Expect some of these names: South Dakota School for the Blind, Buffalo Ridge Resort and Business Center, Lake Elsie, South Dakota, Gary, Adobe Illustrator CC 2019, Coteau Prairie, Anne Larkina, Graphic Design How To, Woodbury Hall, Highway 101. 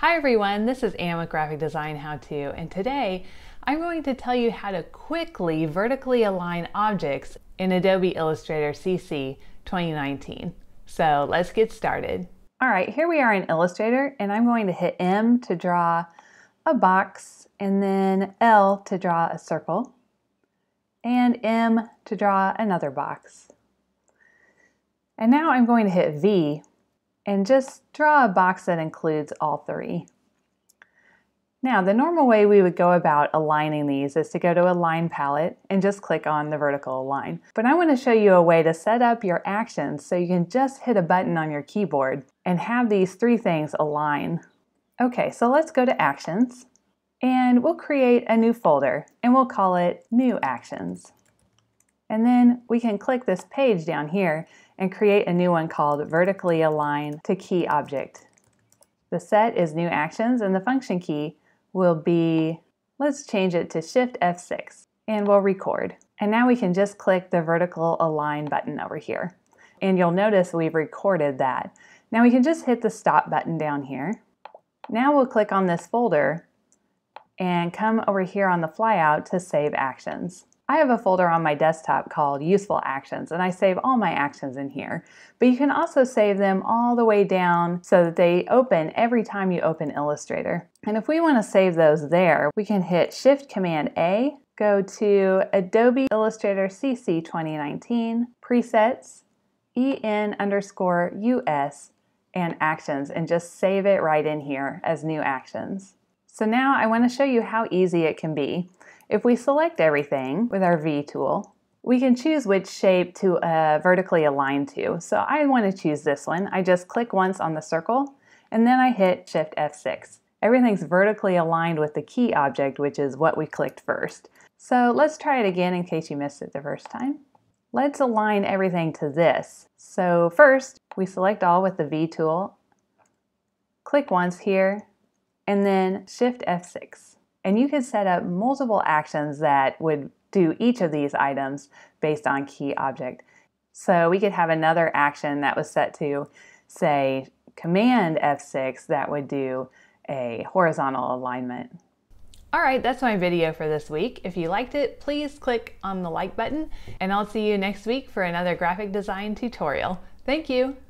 Hi everyone, this is Anne with Graphic Design How To, and today I'm going to tell you how to quickly vertically align objects in Adobe Illustrator CC 2019. So let's get started. All right, here we are in Illustrator, and I'm going to hit M to draw a box, and then L to draw a circle, and M to draw another box. And now I'm going to hit V and just draw a box that includes all three. Now, the normal way we would go about aligning these is to go to Align Palette and just click on the vertical align. But I want to show you a way to set up your actions so you can just hit a button on your keyboard and have these three things align. Okay, so let's go to Actions, and we'll create a new folder, and we'll call it New Actions. And then we can click this page down here and create a new one called Vertically Align to Key Object. The set is New Actions, and the function key will be, let's change it to Shift F6, and we'll record. And now we can just click the vertical align button over here. And you'll notice we've recorded that. Now we can just hit the stop button down here. Now we'll click on this folder and come over here on the flyout to save actions. I have a folder on my desktop called Useful Actions, and I save all my actions in here. But you can also save them all the way down so that they open every time you open Illustrator. And if we want to save those there, we can hit Shift Command A, go to Adobe Illustrator CC 2019, Presets, EN_US, and Actions, and just save it right in here as New Actions. So now I want to show you how easy it can be. If we select everything with our V tool, we can choose which shape to vertically align to. So I want to choose this one. I just click once on the circle, and then I hit Shift F6. Everything's vertically aligned with the key object, which is what we clicked first. So let's try it again in case you missed it the first time. Let's align everything to this. So first, we select all with the V tool, click once here, and then Shift F6. And you can set up multiple actions that would do each of these items based on key object. So we could have another action that was set to, say, Command F6 that would do a horizontal alignment. All right, that's my video for this week. If you liked it, please click on the like button, and I'll see you next week for another graphic design tutorial. Thank you.